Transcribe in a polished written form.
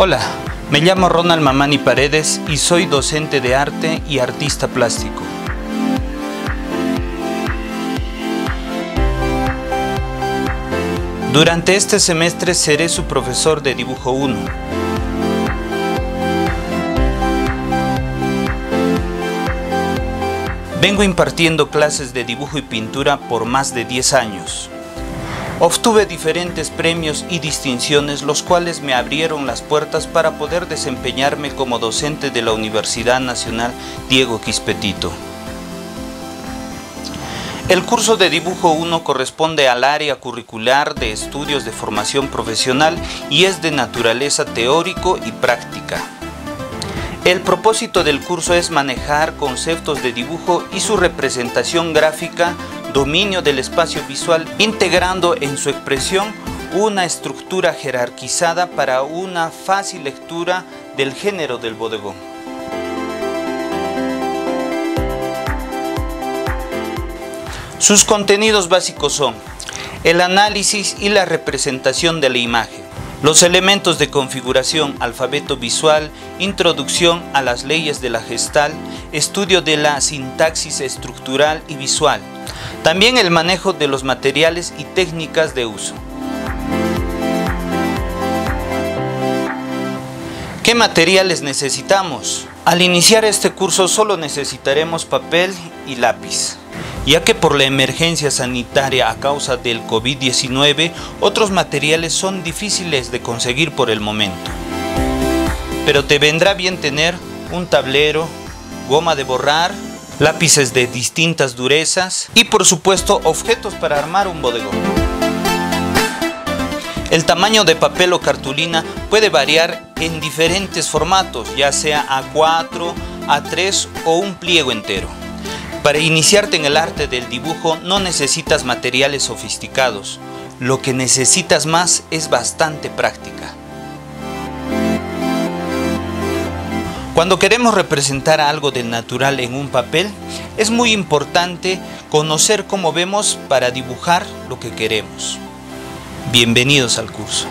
Hola, me llamo Ronald Mamani Paredes y soy docente de arte y artista plástico. Durante este semestre seré su profesor de dibujo 1. Vengo impartiendo clases de dibujo y pintura por más de 10 años. Obtuve diferentes premios y distinciones, los cuales me abrieron las puertas para poder desempeñarme como docente de la Universidad Nacional Diego Quispe Tito. El curso de dibujo 1 corresponde al área curricular de estudios de formación profesional y es de naturaleza teórico y práctica. El propósito del curso es manejar conceptos de dibujo y su representación gráfica, dominio del espacio visual, integrando en su expresión una estructura jerarquizada para una fácil lectura del género del bodegón. Sus contenidos básicos son el análisis y la representación de la imagen, los elementos de configuración, alfabeto visual, introducción a las leyes de la Gestalt, estudio de la sintaxis estructural y visual, también el manejo de los materiales y técnicas de uso. ¿Qué materiales necesitamos? Al iniciar este curso solo necesitaremos papel y lápiz, ya que por la emergencia sanitaria a causa del COVID-19, otros materiales son difíciles de conseguir por el momento. Pero te vendrá bien tener un tablero, goma de borrar, lápices de distintas durezas y por supuesto objetos para armar un bodegón. El tamaño de papel o cartulina puede variar en diferentes formatos, ya sea A4, A3 o un pliego entero. Para iniciarte en el arte del dibujo no necesitas materiales sofisticados, lo que necesitas más es bastante práctica. Cuando queremos representar algo del natural en un papel, es muy importante conocer cómo vemos para dibujar lo que queremos. Bienvenidos al curso.